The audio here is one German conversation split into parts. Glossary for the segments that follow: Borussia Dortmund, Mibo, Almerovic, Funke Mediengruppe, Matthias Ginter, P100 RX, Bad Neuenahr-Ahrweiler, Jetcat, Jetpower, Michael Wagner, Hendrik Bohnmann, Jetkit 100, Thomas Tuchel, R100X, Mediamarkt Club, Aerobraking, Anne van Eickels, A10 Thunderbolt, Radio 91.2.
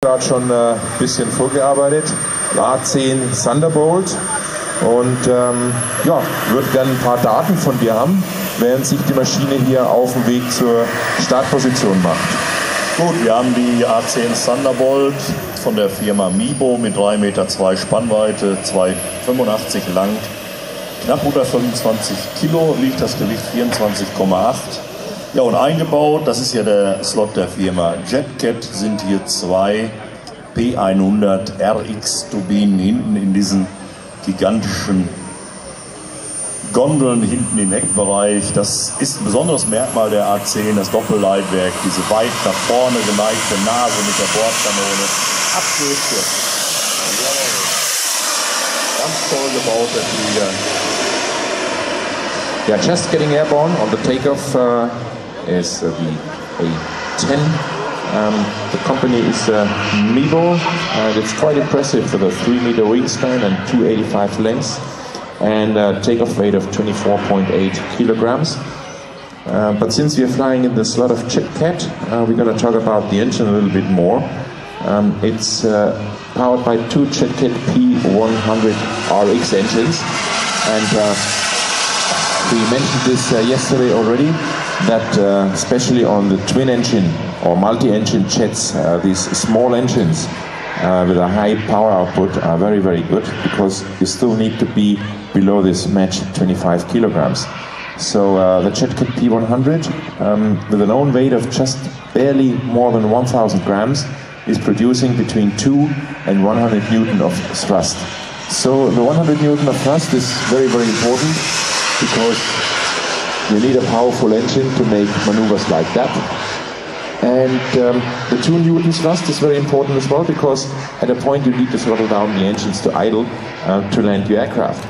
Gerade schon ein bisschen vorgearbeitet, A10 Thunderbolt, und würde dann ein paar Daten von dir haben, während sich die Maschine hier auf dem Weg zur Startposition macht. Gut, wir haben die A10 Thunderbolt von der Firma Mibo mit 3,2 Meter Spannweite, 2,85 lang, knapp unter 25 Kilo, liegt das Gewicht 24,8. Ja, und eingebaut, das ist ja der Slot der Firma Jetcat, sind hier zwei P100 RX Turbinen hinten in diesen gigantischen Gondeln hinten im Heckbereich. Das ist ein besonderes Merkmal der A10, das Doppelleitwerk, diese weit nach vorne geneigte Nase mit der Bordkanone. Abschlüsse. Ganz toll gebaut, der Flieger. They are just getting airborne on the takeoff. Is the A10. The company is Mibo, and it's quite impressive with a 3-meter wingspan and 285 length, and a takeoff weight of 24.8 kilograms. But since we are flying in the slot of Jet Cat, we're going to talk about the engine a little bit more. It's powered by two Jetcat P100 RX engines, and we mentioned this yesterday already, that especially on the twin-engine or multi-engine jets, these small engines with a high power output are very, very good, because you still need to be below this match 25 kilograms. So the Jetkit P100, with an own weight of just barely more than 1,000 grams, is producing between 2 and 100 newton of thrust. So the 100 newton of thrust is very, very important, because you need a powerful engine to make maneuvers like that. And the 2 newtons thrust is very important as well, because at a point you need to throttle down the engines to idle to land your aircraft.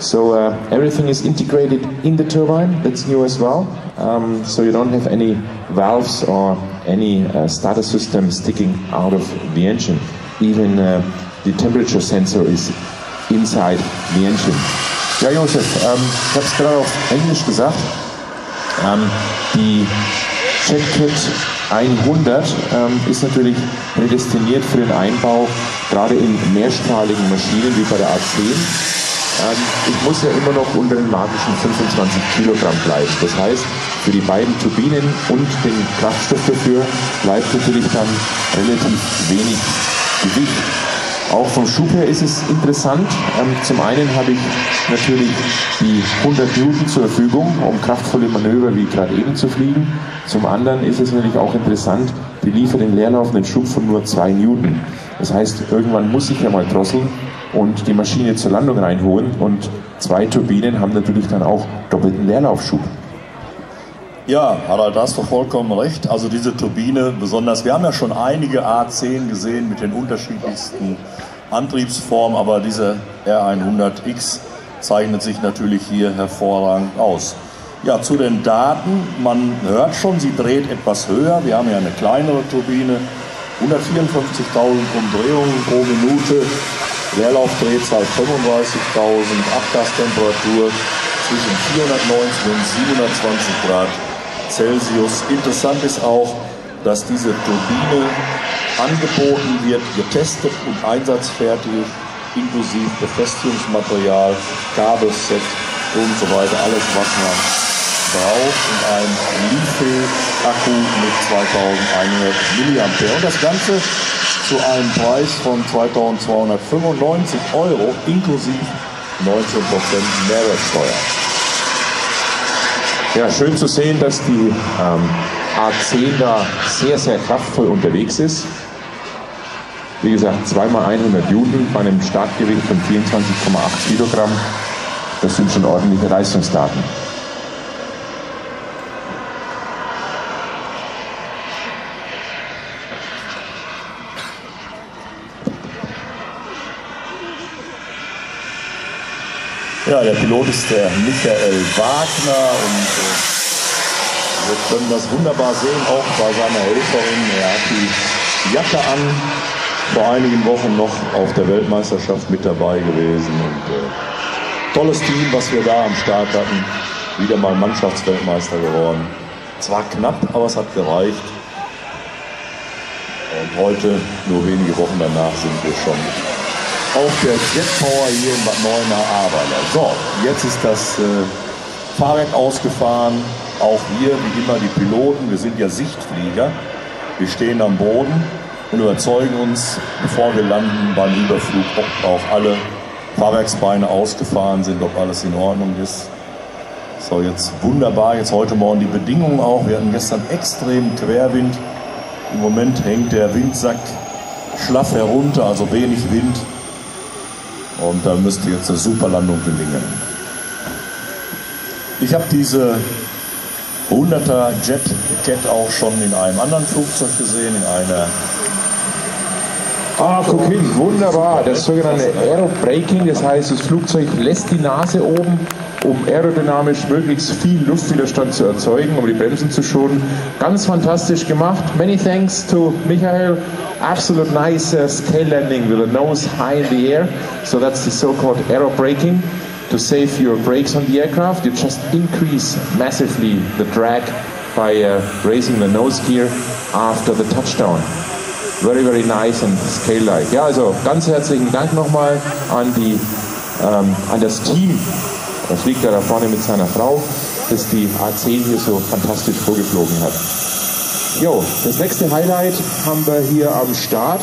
So everything is integrated in the turbine, that's new as well. So you don't have any valves or any starter system sticking out of the engine. Even the temperature sensor is inside the engine. Ja, Josef, ich habe es gerade auf Englisch gesagt, die Jetkit 100 ist natürlich prädestiniert für den Einbau, gerade in mehrstrahligen Maschinen wie bei der A10. Ich muss ja immer noch unter den magischen 25 Kilogramm bleiben. Das heißt, für die beiden Turbinen und den Kraftstoff dafür bleibt natürlich dann relativ wenig Gewicht. Auch vom Schub her ist es interessant. Zum einen habe ich natürlich die 100 Newton zur Verfügung, um kraftvolle Manöver wie gerade eben zu fliegen. Zum anderen ist es natürlich auch interessant, die liefert den leerlaufenden Schub von nur 2 Newton. Das heißt, irgendwann muss ich ja mal drosseln und die Maschine zur Landung reinholen, und 2 Turbinen haben natürlich dann auch doppelten Leerlaufschub. Ja, Harald, da hast du vollkommen recht. Also diese Turbine besonders. Wir haben ja schon einige A10 gesehen mit den unterschiedlichsten Antriebsformen, aber diese R100X zeichnet sich natürlich hier hervorragend aus. Ja, zu den Daten. Man hört schon, sie dreht etwas höher. Wir haben ja eine kleinere Turbine, 154.000 Umdrehungen pro Minute, Leerlaufdrehzahl 35.000, Abgastemperatur zwischen 490 und 720 Grad Celsius. Interessant ist auch, dass diese Turbine angeboten wird, getestet und einsatzfertig, inklusive Befestigungsmaterial, Kabelset und so weiter, alles was man braucht, und ein Lithium-Akku mit 2100 mAh. Und das Ganze zu einem Preis von 2295 Euro inklusive 19% Mehrwertsteuer. Ja, schön zu sehen, dass die A10 da sehr, sehr kraftvoll unterwegs ist. Wie gesagt, 2x100 Newton bei einem Startgewicht von 24,8 Kilogramm. Das sind schon ordentliche Leistungsdaten. Ja, der Pilot ist der Michael Wagner, und wir können das wunderbar sehen, auch bei seiner Helferin. Er hat die Jacke an, vor einigen Wochen noch auf der Weltmeisterschaft mit dabei gewesen. Und tolles Team, was wir da am Start hatten, wieder mal Mannschaftsweltmeister geworden. Zwar knapp, aber es hat gereicht. Und heute, nur wenige Wochen danach, sind wir schon auf der Jetpower hier in Bad Neuenahr-Ahrweiler. So, jetzt ist das Fahrrad ausgefahren. Auch hier, wie immer, die Piloten. Wir sind ja Sichtflieger. Wir stehen am Boden und überzeugen uns, bevor wir landen, beim Überflug, ob auch alle Fahrwerksbeine ausgefahren sind, ob alles in Ordnung ist. So, jetzt wunderbar, jetzt heute Morgen die Bedingungen auch. Wir hatten gestern extremen Querwind. Im Moment hängt der Windsack schlaff herunter, also wenig Wind. Und da müsste jetzt eine super Landung gelingen. Ich habe diese 100er Jet Cat auch schon in einem anderen Flugzeug gesehen, in einer... Ah, guck hin, wunderbar, das sogenannte Aerobraking, das heißt, das Flugzeug lässt die Nase oben, um aerodynamisch möglichst viel Luftwiderstand zu erzeugen, um die Bremsen zu schonen. Ganz fantastisch gemacht. Many thanks to Michael. Absolute nice scale landing with the nose high in the air. So that's the so-called aerobraking. To save your brakes on the aircraft, you just increase massively the drag by raising the nose gear after the touchdown. Very, very nice and scale-like. Ja, also ganz herzlichen Dank nochmal an die, an das Team. Da fliegt er da vorne mit seiner Frau, dass die A10 hier so fantastisch vorgeflogen hat. Jo, das nächste Highlight haben wir hier am Start.